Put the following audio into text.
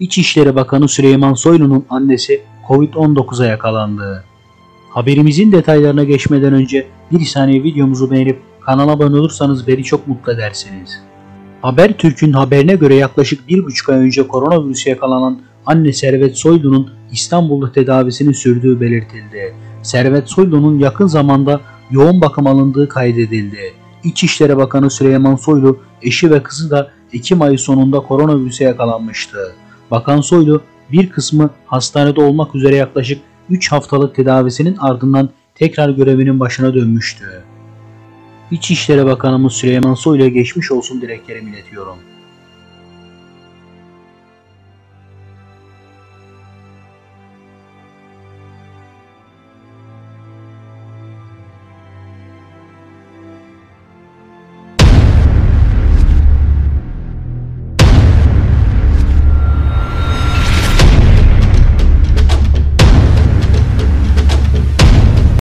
İçişleri Bakanı Süleyman Soylu'nun annesi Covid-19'a yakalandı. Haberimizin detaylarına geçmeden önce bir saniye videomuzu beğenip kanala abone olursanız beni çok mutlu edersiniz. Habertürk'ün haberine göre yaklaşık 1,5 ay önce koronavirüse yakalanan anne Servet Soylu'nun İstanbul'da tedavisini sürdüğü belirtildi. Servet Soylu'nun yakın zamanda yoğun bakım alındığı kaydedildi. İçişleri Bakanı Süleyman Soylu, eşi ve kızı da Ekim ayı sonunda koronavirüse yakalanmıştı. Bakan Soylu, bir kısmı hastanede olmak üzere yaklaşık 3 haftalık tedavisinin ardından tekrar görevinin başına dönmüştü. İçişleri Bakanımız Süleyman Soylu'ya geçmiş olsun dileklerimi iletiyorum.